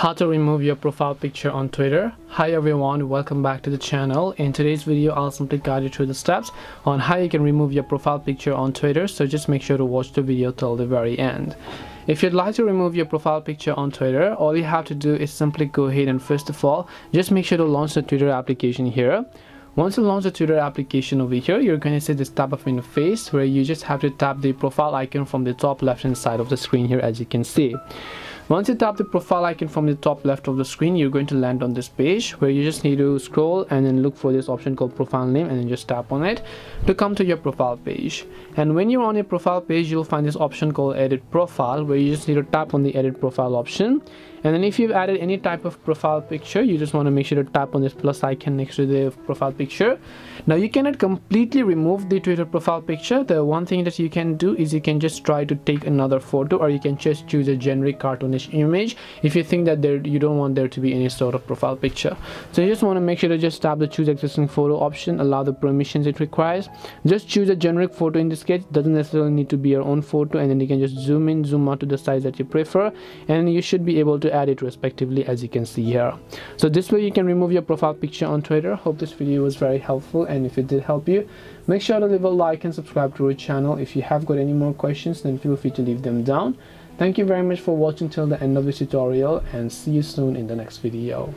How to remove your profile picture on Twitter. Hi everyone, welcome back to the channel. In today's video I'll simply guide you through the steps on how you can remove your profile picture on Twitter, so just make sure to watch the video till the very end. If you'd like to remove your profile picture on Twitter, all you have to do is simply go ahead and first of all just make sure to launch the Twitter application here. Once you launch the Twitter application over here, you're going to see this type of interface where you just have to tap the profile icon from the top left hand side of the screen here, as you can see. Once you tap the profile icon from the top left of the screen, you're going to land on this page where you just need to scroll and then look for this option called profile name and then just tap on it to come to your profile page. And when you're on your profile page, you'll find this option called edit profile where you just need to tap on the edit profile option. And then if you've added any type of profile picture, you just want to make sure to tap on this plus icon next to the profile picture. Now you cannot completely remove the Twitter profile picture. The one thing that you can do is you can just try to take another photo, or you can just choose a generic cartoonish image if you think that you don't want there to be any sort of profile picture. So you just want to make sure to just tap the choose existing photo option, allow the permissions it requires. Just choose a generic photo in this case, doesn't necessarily need to be your own photo, and then you can just zoom in, zoom out to the size that you prefer, and you should be able to add it respectively, as you can see here. So this way you can remove your profile picture on Twitter. Hope this video was very helpful, and if it did help you, make sure to leave a like and subscribe to our channel. If you have got any more questions, then feel free to leave them down. Thank you very much for watching till the end of this tutorial, and see you soon in the next video.